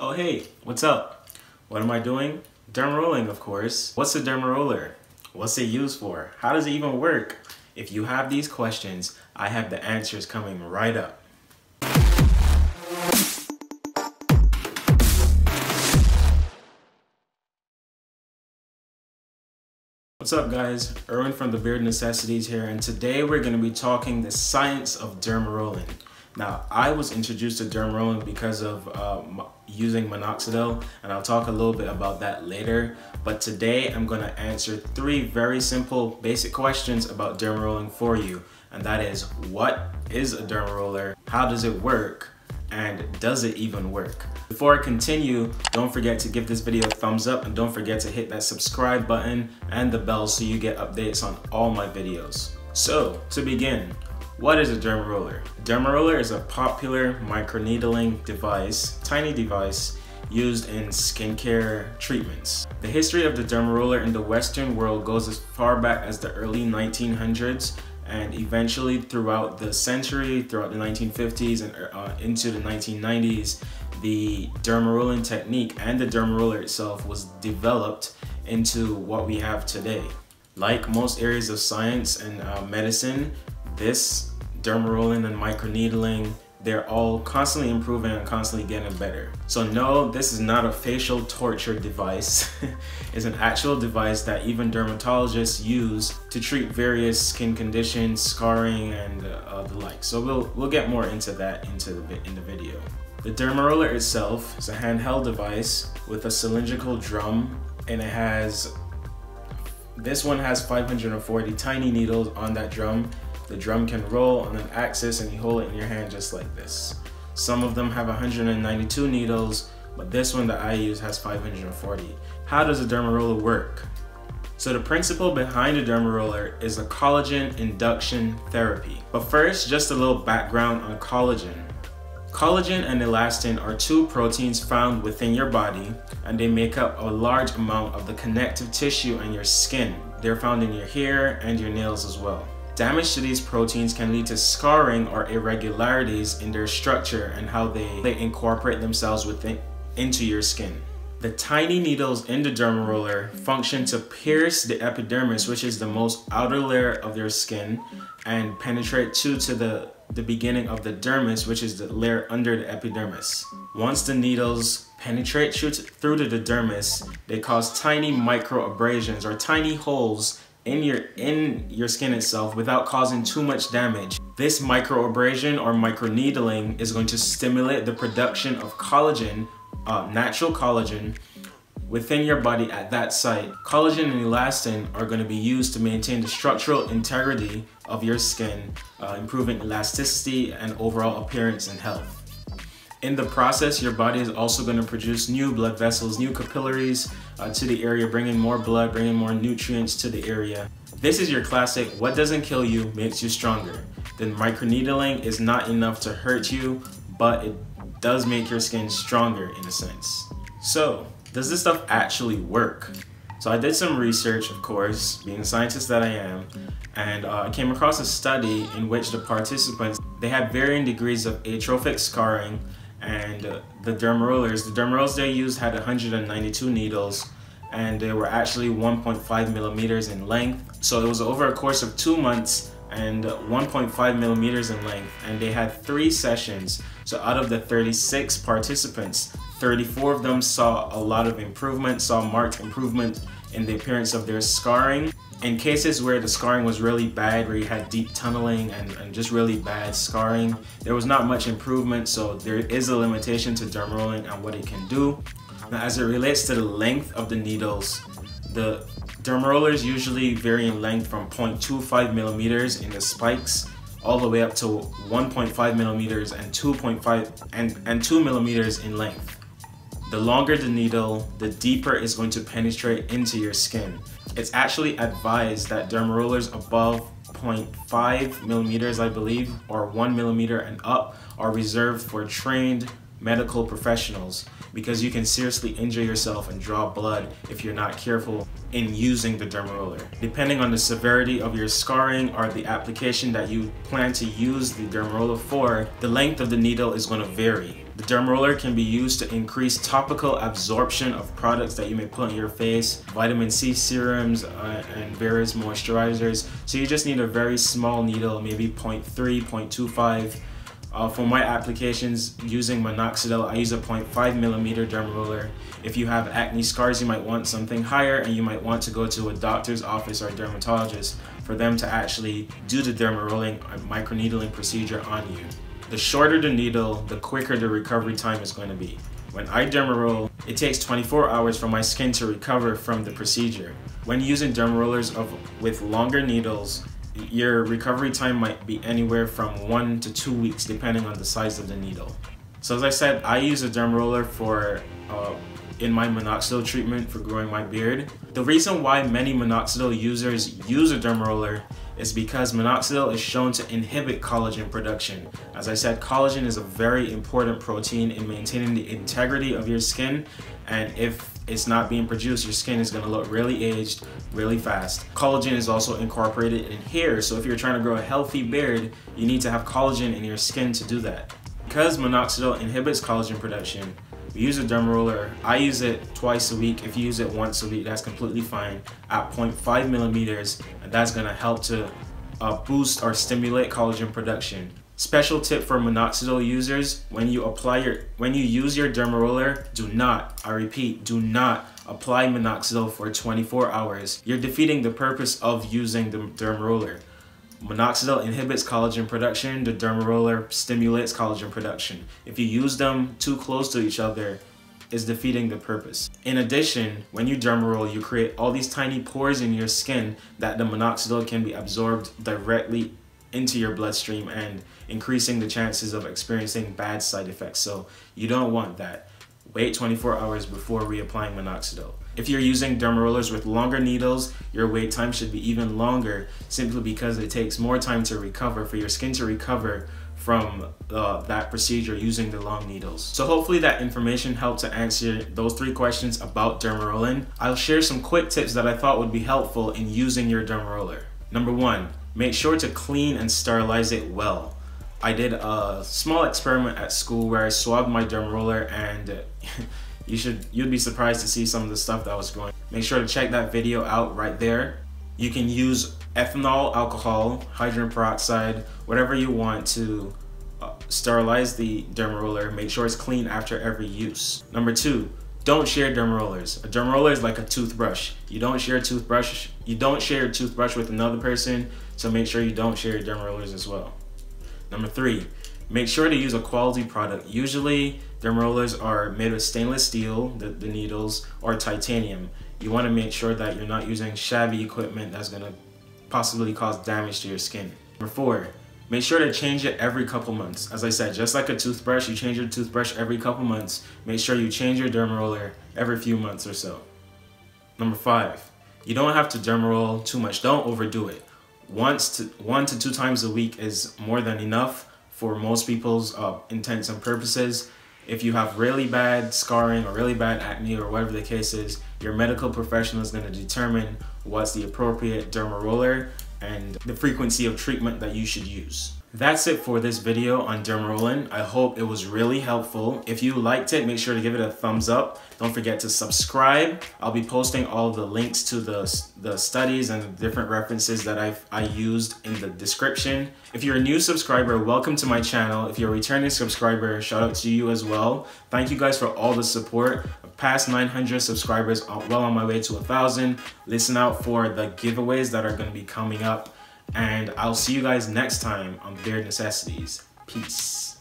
Oh hey, what's up? What am I doing? Dermarolling, of course. What's a dermaroller? What's it used for? How does it even work? If you have these questions, I have the answers coming right up. What's up guys? Erwin from The Beard Necessities here, and today we're going to be talking the science of dermarolling. Now, I was introduced to dermarolling because of using minoxidil, and I'll talk a little bit about that later. But today, I'm going to answer three very simple, basic questions about dermarolling for you. And that is, what is a dermaroller? How does it work? And does it even work? Before I continue, don't forget to give this video a thumbs up, and don't forget to hit that subscribe button and the bell so you get updates on all my videos. So, to begin, what is a dermaroller? A dermaroller is a popular microneedling device, tiny device, used in skincare treatments. The history of the dermaroller in the Western world goes as far back as the early 1900s, and eventually throughout the century, throughout the 1950s and into the 1990s, the dermarolling technique and the dermaroller itself was developed into what we have today. Like most areas of science and medicine, this dermarolling and microneedling, they're all constantly improving and constantly getting better. So no, this is not a facial torture device. It's an actual device that even dermatologists use to treat various skin conditions, scarring, and the like. So we'll get more into that in the video. The dermaroller itself is a handheld device with a cylindrical drum, and it has, this one has 540 tiny needles on that drum. The drum can roll on an axis and you hold it in your hand just like this. Some of them have 192 needles, but this one that I use has 540. How does a dermaroller work? So the principle behind a dermaroller is a collagen induction therapy. But first, just a little background on collagen. Collagen and elastin are two proteins found within your body, and they make up a large amount of the connective tissue in your skin. They're found in your hair and your nails as well. Damage to these proteins can lead to scarring or irregularities in their structure and how they incorporate themselves into your skin. The tiny needles in the dermaroller function to pierce the epidermis, which is the most outer layer of your skin, and penetrate to the beginning of the dermis, which is the layer under the epidermis. Once the needles penetrate through to the dermis, they cause tiny micro abrasions or tiny holes in your skin itself without causing too much damage. This microabrasion or microneedling is going to stimulate the production of collagen, natural collagen, within your body at that site. Collagen and elastin are going to be used to maintain the structural integrity of your skin, improving elasticity and overall appearance and health. In the process, your body is also going to produce new blood vessels, new capillaries to the area, bringing more blood, bringing more nutrients to the area. This is your classic, what doesn't kill you makes you stronger. Then microneedling is not enough to hurt you, but it does make your skin stronger in a sense. So, does this stuff actually work? So I did some research, of course, being a scientist that I am, and I came across a study in which the participants, they had varying degrees of atrophic scarring, and the dermarollers they used had 192 needles, and they were actually 1.5 millimeters in length. So it was over a course of 2 months and 1.5 millimeters in length, and they had 3 sessions. So out of the 36 participants, 34 of them saw a lot of improvement, saw marked improvement in the appearance of their scarring. In cases where the scarring was really bad, where you had deep tunneling and just really bad scarring, there was not much improvement, so there is a limitation to dermarolling and what it can do. Now, as it relates to the length of the needles, the dermarollers usually vary in length from 0.25 millimeters in the spikes all the way up to 1.5 millimeters and 2 millimeters in length. The longer the needle, the deeper it's going to penetrate into your skin. It's actually advised that dermarollers above 0.5 millimeters, I believe, or 1 millimeter and up are reserved for trained medical professionals, because you can seriously injure yourself and draw blood if you're not careful in using the dermaroller. Depending on the severity of your scarring or the application that you plan to use the dermaroller for, the length of the needle is going to vary. The Dermaroller can be used to increase topical absorption of products that you may put on your face, vitamin C serums, and various moisturizers. So you just need a very small needle, maybe 0.3, 0.25. For my applications using Minoxidil, I use a 0.5mm Dermaroller. If you have acne scars, you might want something higher, and you might want to go to a doctor's office or a dermatologist for them to actually do the Dermarolling or microneedling procedure on you. The shorter the needle, the quicker the recovery time is going to be. When I dermaroll, it takes 24 hours for my skin to recover from the procedure. When using Dermarollers with longer needles, your recovery time might be anywhere from 1 to 2 weeks, depending on the size of the needle. So as I said, I use a Dermaroller for in my Minoxidil treatment for growing my beard. The reason why many Minoxidil users use a Dermaroller is because Minoxidil is shown to inhibit collagen production. As I said, collagen is a very important protein in maintaining the integrity of your skin, and if it's not being produced, your skin is gonna look really aged, really fast. Collagen is also incorporated in hair, so if you're trying to grow a healthy beard, you need to have collagen in your skin to do that. Because Minoxidil inhibits collagen production, we use a Dermaroller. I use it twice a week. If you use it once a week, that's completely fine, at 0.5mm, and that's gonna help to boost or stimulate collagen production. Special tip for Minoxidil users: when you use your Dermaroller, do not, I repeat, do not apply Minoxidil for 24 hours. You're defeating the purpose of using the Dermaroller. Minoxidil inhibits collagen production, the Dermaroller stimulates collagen production. If you use them too close to each other, it's defeating the purpose. In addition, when you Dermaroll, you create all these tiny pores in your skin that the Minoxidil can be absorbed directly into your bloodstream, and increasing the chances of experiencing bad side effects. So you don't want that. Wait 24 hours before reapplying Minoxidil. If you're using Dermarollers with longer needles, your wait time should be even longer, simply because it takes more time to recover, for your skin to recover from that procedure using the long needles. So hopefully that information helped to answer those three questions about Dermarolling. I'll share some quick tips that I thought would be helpful in using your Dermaroller. Number 1, make sure to clean and sterilize it well. I did a small experiment at school where I swabbed my Dermaroller, and you'd be surprised to see some of the stuff that was growing. Make sure to check that video out right there. You can use ethanol, alcohol, hydrogen peroxide, whatever you want to sterilize the Dermaroller. Make sure it's clean after every use. Number 2, don't share Dermarollers. A Dermaroller is like a toothbrush. You don't share your toothbrush with another person, so make sure you don't share your Dermarollers as well. Number 3, make sure to use a quality product. Usually, Dermarollers are made with stainless steel, the needles, or titanium. You want to make sure that you're not using shabby equipment that's going to possibly cause damage to your skin. Number 4, make sure to change it every couple months. As I said, just like a toothbrush, you change your toothbrush every couple months. Make sure you change your Dermaroller every few months or so. Number 5, you don't have to Dermaroll too much. Don't overdo it. One to two times a week is more than enough for most people's intents and purposes. If you have really bad scarring or really bad acne or whatever the case is, your medical professional is going to determine what's the appropriate Dermaroller and the frequency of treatment that you should use. That's it for this video on Dermarolling. I hope it was really helpful. If you liked it, make sure to give it a thumbs up. Don't forget to subscribe. I'll be posting all the links to the studies and the different references that I used in the description. If you're a new subscriber, welcome to my channel. If you're a returning subscriber, shout out to you as well. Thank you guys for all the support. Past 900 subscribers, well on my way to 1,000. Listen out for the giveaways that are going to be coming up. And I'll see you guys next time on Beard Necessities. Peace.